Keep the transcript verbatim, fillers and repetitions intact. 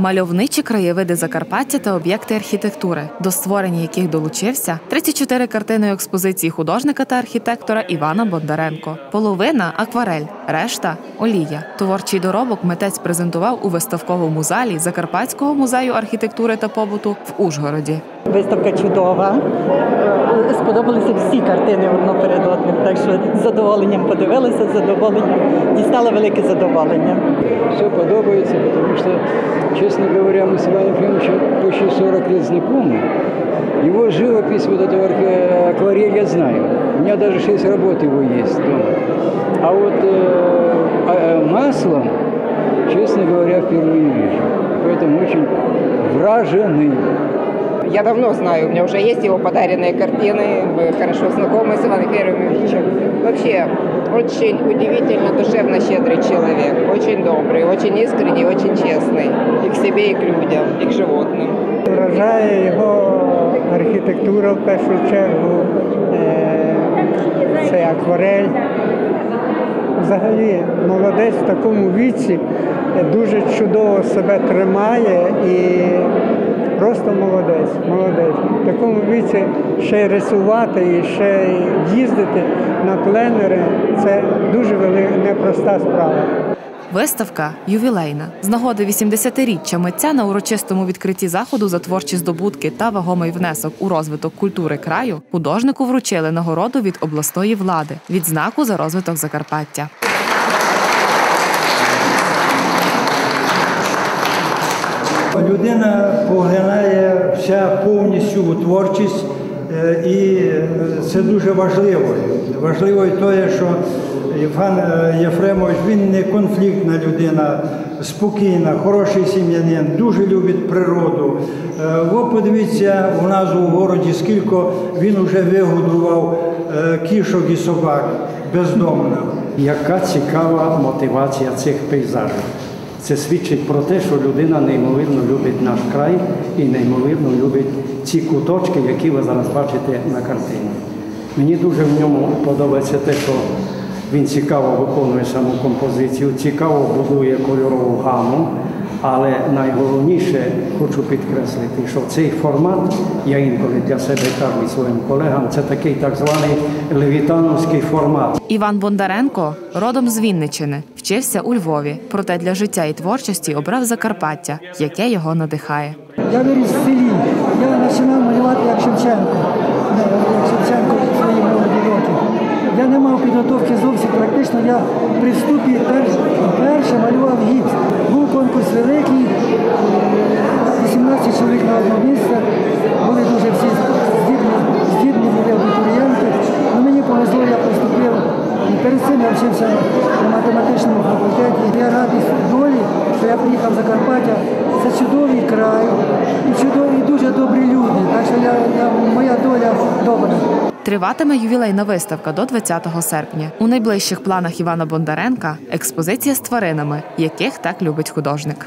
мальовничі краєвиди Закарпаття та об'єкти архітектури, до створення яких долучився тридцять чотири картини експозиції художника та архітектора Івана Бондаренко. Половина – акварель, решта – олія. Творчий доробок митець презентував у виставковому залі Закарпатського музею архітектури та побуту в Ужгороді. Виставка чудова. Сподобалися всі картини одно перед одним, так що з задоволенням подивилася, з задоволенням дістала велике задоволення. Все подобається, тому що, чесно говоря, ми з Іваном Єремовичем почти сорок лет знайомі. Його живопись, вот эту акварель, я знаю. У мене навіть шість робіт його є дома. А от э, маслом, чесно говоря, впервые вижу. Поэтому очень вражений. Я давно знаю, у меня уже есть его подаренные картины, мы хорошо знакомы с Иваном Єремовичем. Вообще, очень удивительно, душевно щедрый человек, очень добрый, очень искренний, очень честный и к себе, и к людям, и к животным. Вражає його архітектура в першу чергу, це акварель. Взагалі, молодець в такому віці дуже чудово себе тримає і просто молодець, молодець. В такому віці ще й рисувати, і ще й їздити на пленери – це дуже велика, непроста справа. Виставка ювілейна. З нагоди вісімдесятиріччя митця на урочистому відкритті заходу за творчі здобутки та вагомий внесок у розвиток культури краю художнику вручили нагороду від обласної влади – відзнаку за розвиток Закарпаття. Людина поглинає вся повністю творчість, і це дуже важливо. Важливо і те, що Іван Єремович, він не конфліктна людина, спокійна, хороший сім'янин, дуже любить природу. О, подивіться, у нас у городі скільки він вже вигодував кішок і собак бездомних. Яка цікава мотивація цих пейзажів. Це свідчить про те, що людина неймовірно любить наш край і неймовірно любить ці куточки, які ви зараз бачите на картині. Мені дуже в ньому подобається те, що він цікаво виконує саму композицію, цікаво будує кольорову гаму, але найголовніше хочу підкреслити, що цей формат, я інколи для себе кажу і своїм колегам, це такий так званий левітановський формат. Іван Бондаренко родом з Вінниччини, вчився у Львові, проте для життя і творчості обрав Закарпаття, яке його надихає. Я виріс в селі, я починав малювати як Шевченко, як Шевченко в своїй молоді роки. Я не мав підготовки зовсім, практично я при вступі перше малював гіпс. Був конкурс великий, вісімнадцять чоловік на одне місце, були дуже всі здібні, здібні були абітурієнти. Ну, мені повезло, я поступив, і перед цим я вчився на математичному факультеті. Я радий долі, що я приїхав в Закарпаття. Це чудовий край, і чудові, і дуже добрі люди, так що я, я, моя доля добра. Триватиме ювілейна виставка до двадцятого серпня. У найближчих планах Івана Бондаренка – експозиція з тваринами, яких так любить художник.